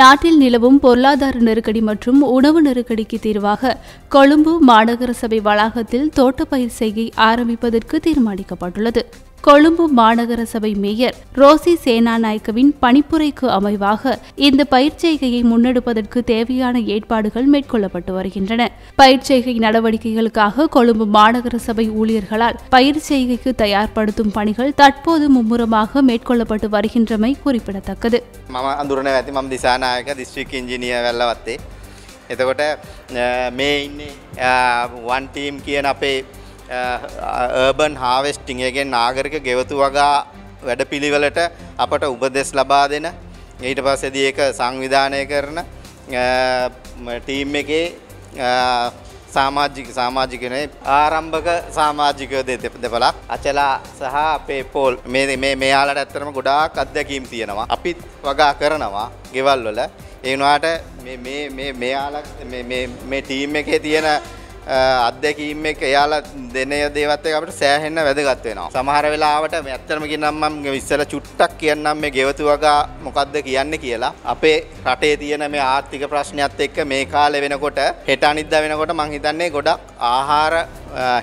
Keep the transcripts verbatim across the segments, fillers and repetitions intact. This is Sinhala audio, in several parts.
நாட்டில் நிலவும் பொருளாதார நெருக்கடி மற்றும் உணவு நெருக்கடிக்கு தீர்வாக கொழும்பு மாநகர சபை வளாகத்தில் தோட்டப்பயிர் செய்கை ஆரம்பிப்பதற்கு தீர்மானிக்கப்பட்டுள்ளது. கொழும்பு மாநகர சபை மேயர் ரோசி சேனாநாயக்கவின் பணிப்புரைக்கு அமைவாக இந்த பயிற்செய்கையை முன்னெடுப்பதற்கு தேவையான ஏற்பாடுகள் மேற்கொள்ளப்பட்டு வருகின்றன. பயிற்செய்கை நடவடிக்கைகளுக்காக கொழும்பு மாநகர சபை ஊழியர்களால் பயிற்செய்கைக்கு தயார்படுத்தும் பணிகள் தற்போது மும்முரமாக மேற்கொள்ளப்பட்டு வருகின்றமை குறிப்பிடத்தக்கது. urban harvesting එකෙන් නාගරික ගෙවතු වගා වැඩපිළිවෙලට අපට උපදෙස් ලබා දෙන ඊට පස්සේදී ඒක සංවිධානය කරන ටීම් එකේ සමාජික සමාජිකනේ ආරම්භක සමාජිකයෝ දෙපළක් අචලා සහ අපේ පෝල් මේ මේ මෙයාලට ඇත්තටම ගොඩාක් අත්දැකීම් තියෙනවා. අපිත් වගා කරනවා ගෙවල් වල. ඒ වුණාට මේ මේ මේ මෙයාලා මේ මේ ටීම් එකේ තියෙන අත්දැකීම් එක එයාලා දෙන දේවල් එක අපිට සෑහෙන්න වැදගත් වෙනවා. සමහර වෙලාවට මම ඇත්තටම කියන්නම් මම ඉස්සෙල්ලා චුට්ටක් කියන්නම් මේ ගෙවතු වගා මොකද්ද කියන්නේ කියලා. අපේ රටේ තියෙන මේ ආර්ථික ප්‍රශ්නයත් එක්ක මේ කාලේ වෙනකොට හෙට අනිද්දා වෙනකොට මම හිතන්නේ ගොඩක් ආහාර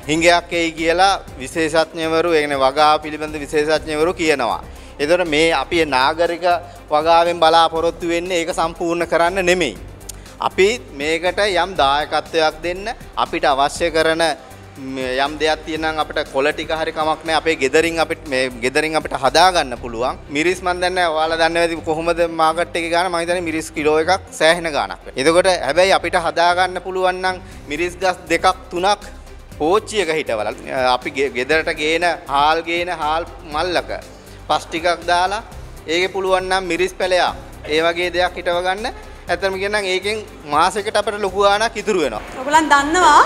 හිඟයක් එයි කියලා විශේෂඥවරු ඒ කියන්නේ වගා පිළිබඳ විශේෂඥවරු කියනවා. ඒතකොට මේ අපි නාගරික වගාවෙන් බලාපොරොත්තු වෙන්නේ ඒක සම්පූර්ණ කරන්න නෙමෙයි. අපි මේකට යම් දායකත්වයක් දෙන්න අපිට අවශ්‍ය කරන යම් දෙයක් තියෙනවා අපිට කොළ ටික හරි කමක් නැහැ අපේ ගෙදරින් අපිට මේ ගෙදරින් අපිට හදා ගන්න පුළුවන්. මිරිස් මන් දන්නේ ඔයාලා දන්නවද කොහොමද මාකට් එකේ ගාන? මම හිතන්නේ මිරිස් කිලෝ එකක් සෑහෙන ගාණක් වෙනවා. එතකොට හැබැයි අපිට හදා ගන්න පුළුවන් නම් මිරිස් ගස් දෙකක් තුනක් පෝච්චි එක හිටවල අපි ගෙදරට ගේන හාල් ගේන හාල් මල්ලක පස් ටිකක් දාලා ඒකේ පුළුවන් නම් මිරිස් පැලයක් ඒ වගේ දෙයක් හිටව ගන්න. ඇත්තම කියනනම් ඒකෙන් මාසෙකට අපිට ලොකු ආණක් ඉතුරු වෙනවා. ඔයගලන් දන්නවා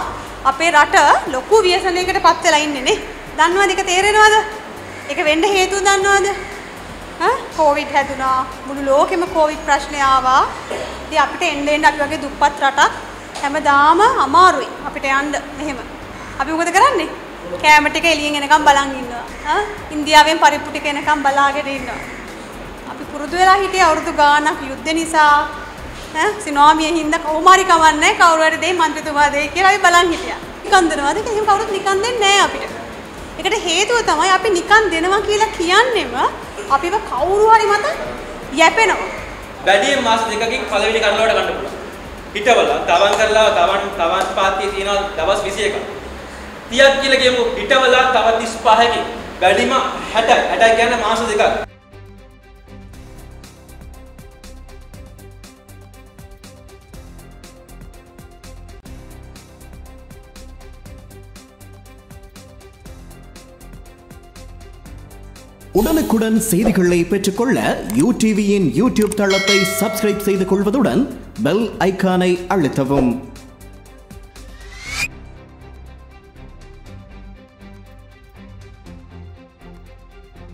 අපේ රට ලොකු ව්‍යසනයකට පත් වෙලා ඉන්නේ නේ. දන්නවද ඒක තේරෙනවද? ඒක වෙන්න හේතුව දන්නවද? හා කොවිඩ් හැදුනා. මුළු ලෝකෙම කොවිඩ් ප්‍රශ්නය ආවා. ඉතින් අපිට එන්න එන්න අපි වගේ දුප්පත් රටක් හැමදාම අමාරුයි. අපිට යන්න මෙහෙම. අපි මොකද කරන්නේ? කැම ටික එළියෙන් එනකම් බලන් ඉන්නවා. හා ඉන්දියාවෙන් පරිප්පු ටික එනකම් බලාගෙන ඉන්නවා. අපි පුරුදු වෙලා හිටියේ අවුරුදු ගාණක් යුද්ධ නිසා සිනෝමිය හින්දා කොහොම හරි කවන්නේ කවුරු හරි දෙයි මන්ත්‍රීතුමා දෙයි කියලා අපි බලන් හිටියා. නිකන් දෙනවාද? ඒක එහෙම කවුරුත් නිකන් දෙන්නේ නැහැ අපිට. ඒකට හේතුව තමයි අපි නිකන් දෙනවා කියලා කියන්නේම අපිව කවුරු හරි මත යැපෙනවා. වැඩිම මාස දෙකකින් පළවෙනි කරලවට ගන්න පුළුවන්. හිටවල තවන් කරලා තවන් තවන් පාතිය තියනවා දවස් විසි එකක්. තියක් කියලා කියමු හිටවල තව තිස් පහකින් වැඩිම හැට හැට කියන්නේ මාස දෙකක්. உடனுக்குடன் செய்திகளை பெற்றுக்கொள்ள U T V இன் YouTube தளத்தை சப்ஸ்கிரைப் செய்து கொள்வதுடன் பெல் ஐகானை அழுத்தவும்.